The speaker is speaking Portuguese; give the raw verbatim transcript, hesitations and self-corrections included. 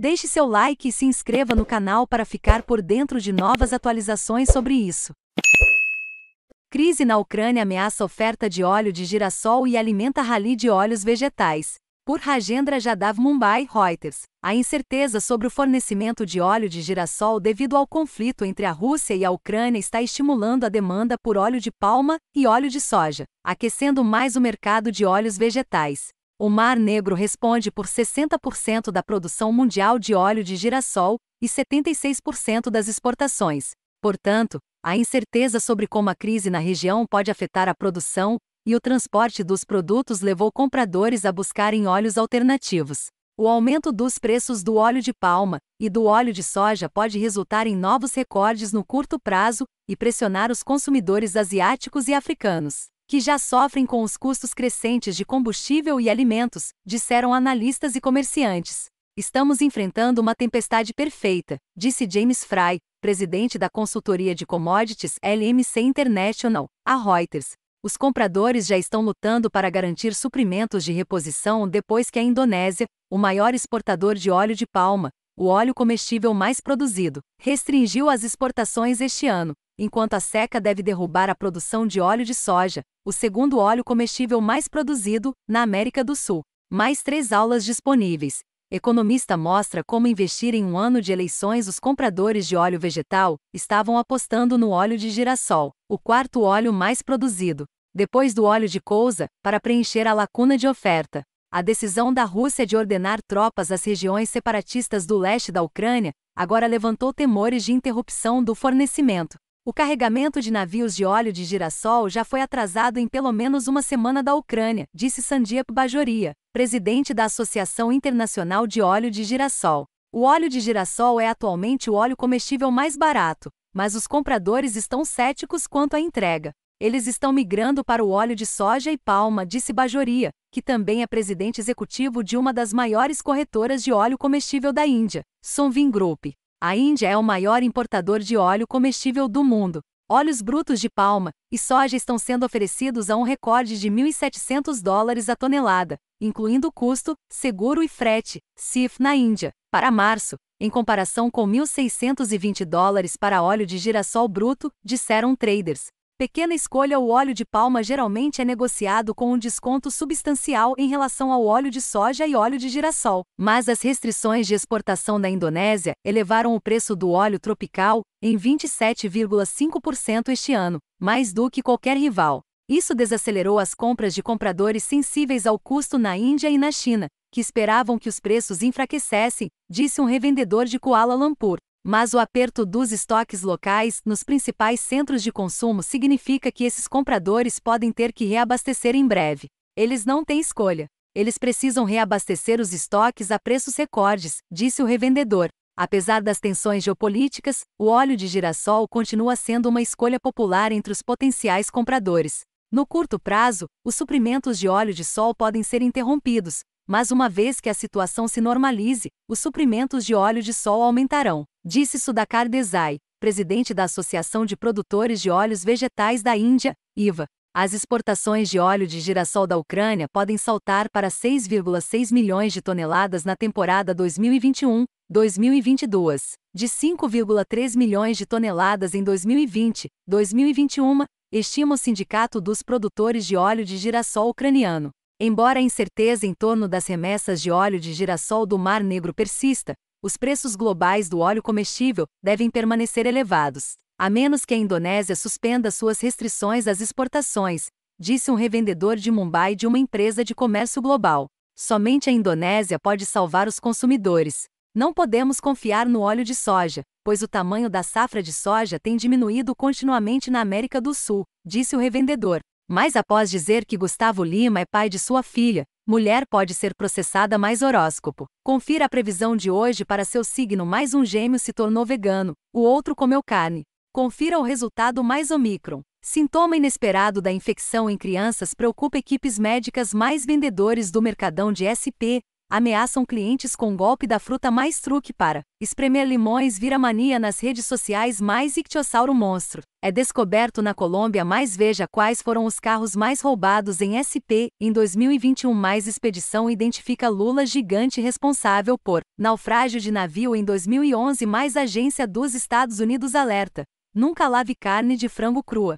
Deixe seu like e se inscreva no canal para ficar por dentro de novas atualizações sobre isso. Crise na Ucrânia ameaça oferta de óleo de girassol e alimenta rali de óleos vegetais. Por Rajendra Jadhav, Mumbai, Reuters. A incerteza sobre o fornecimento de óleo de girassol devido ao conflito entre a Rússia e a Ucrânia está estimulando a demanda por óleo de palma e óleo de soja, aquecendo mais o mercado de óleos vegetais. O Mar Negro responde por sessenta por cento da produção mundial de óleo de girassol e setenta e seis por cento das exportações. Portanto, a incerteza sobre como a crise na região pode afetar a produção e o transporte dos produtos levou compradores a buscarem óleos alternativos. O aumento dos preços do óleo de palma e do óleo de soja pode resultar em novos recordes no curto prazo e pressionar os consumidores asiáticos e africanos, que já sofrem com os custos crescentes de combustível e alimentos, disseram analistas e comerciantes. Estamos enfrentando uma tempestade perfeita, disse James Fry, presidente da consultoria de commodities L M C International, a Reuters. Os compradores já estão lutando para garantir suprimentos de reposição depois que a Indonésia, o maior exportador de óleo de palma, o óleo comestível mais produzido, restringiu as exportações este ano, enquanto a seca deve derrubar a produção de óleo de soja, o segundo óleo comestível mais produzido, na América do Sul. Mais três aulas disponíveis. Economista mostra como investir em um ano de eleições. Os compradores de óleo vegetal estavam apostando no óleo de girassol, o quarto óleo mais produzido, depois do óleo de couza, para preencher a lacuna de oferta. A decisão da Rússia de ordenar tropas às regiões separatistas do leste da Ucrânia agora levantou temores de interrupção do fornecimento. O carregamento de navios de óleo de girassol já foi atrasado em pelo menos uma semana da Ucrânia, disse Sandeep Bajoria, presidente da Associação Internacional de Óleo de Girassol. O óleo de girassol é atualmente o óleo comestível mais barato, mas os compradores estão céticos quanto à entrega. Eles estão migrando para o óleo de soja e palma, disse Bajoria, que também é presidente executivo de uma das maiores corretoras de óleo comestível da Índia, Sunvin Group. A Índia é o maior importador de óleo comestível do mundo. Óleos brutos de palma e soja estão sendo oferecidos a um recorde de mil e setecentos dólares a tonelada, incluindo custo, seguro e frete, C I F na Índia, para março, em comparação com mil seiscentos e vinte dólares para óleo de girassol bruto, disseram traders. Pequena escolha. O óleo de palma geralmente é negociado com um desconto substancial em relação ao óleo de soja e óleo de girassol, mas as restrições de exportação da Indonésia elevaram o preço do óleo tropical em vinte e sete vírgula cinco por cento este ano, mais do que qualquer rival. Isso desacelerou as compras de compradores sensíveis ao custo na Índia e na China, que esperavam que os preços enfraquecessem, disse um revendedor de Kuala Lumpur. Mas o aperto dos estoques locais nos principais centros de consumo significa que esses compradores podem ter que reabastecer em breve. Eles não têm escolha. Eles precisam reabastecer os estoques a preços recordes, disse o revendedor. Apesar das tensões geopolíticas, o óleo de girassol continua sendo uma escolha popular entre os potenciais compradores. No curto prazo, os suprimentos de óleo de sol podem ser interrompidos, mas uma vez que a situação se normalize, os suprimentos de óleo de sol aumentarão, disse Sudhakar Desai, presidente da Associação de Produtores de Óleos Vegetais da Índia, I V A. As exportações de óleo de girassol da Ucrânia podem saltar para seis vírgula seis milhões de toneladas na temporada dois mil e vinte e um, dois mil e vinte e dois, de cinco vírgula três milhões de toneladas em dois mil e vinte, dois mil e vinte e um, estima o Sindicato dos Produtores de Óleo de Girassol Ucraniano. Embora a incerteza em torno das remessas de óleo de girassol do Mar Negro persista, os preços globais do óleo comestível devem permanecer elevados, a menos que a Indonésia suspenda suas restrições às exportações, disse um revendedor de Mumbai de uma empresa de comércio global. Somente a Indonésia pode salvar os consumidores. Não podemos confiar no óleo de soja, pois o tamanho da safra de soja tem diminuído continuamente na América do Sul, disse o revendedor. Mas após dizer que Gustavo Lima é pai de sua filha, mulher pode ser processada. Mais horóscopo. Confira a previsão de hoje para seu signo. Mais um gêmeo se tornou vegano, o outro comeu carne. Confira o resultado. Mais Omicron. Sintoma inesperado da infecção em crianças preocupa equipes médicas. Mais vendedores do Mercadão de S P, ameaçam clientes com golpe da fruta mais truque para espremer limões vira mania nas redes sociais. Mais ictiossauro monstro é descoberto na Colômbia. Mais veja quais foram os carros mais roubados em S P em dois mil e vinte e um. Mais expedição identifica lula gigante responsável por naufrágio de navio em dois mil e onze. Mais agência dos Estados Unidos alerta: nunca lave carne de frango crua.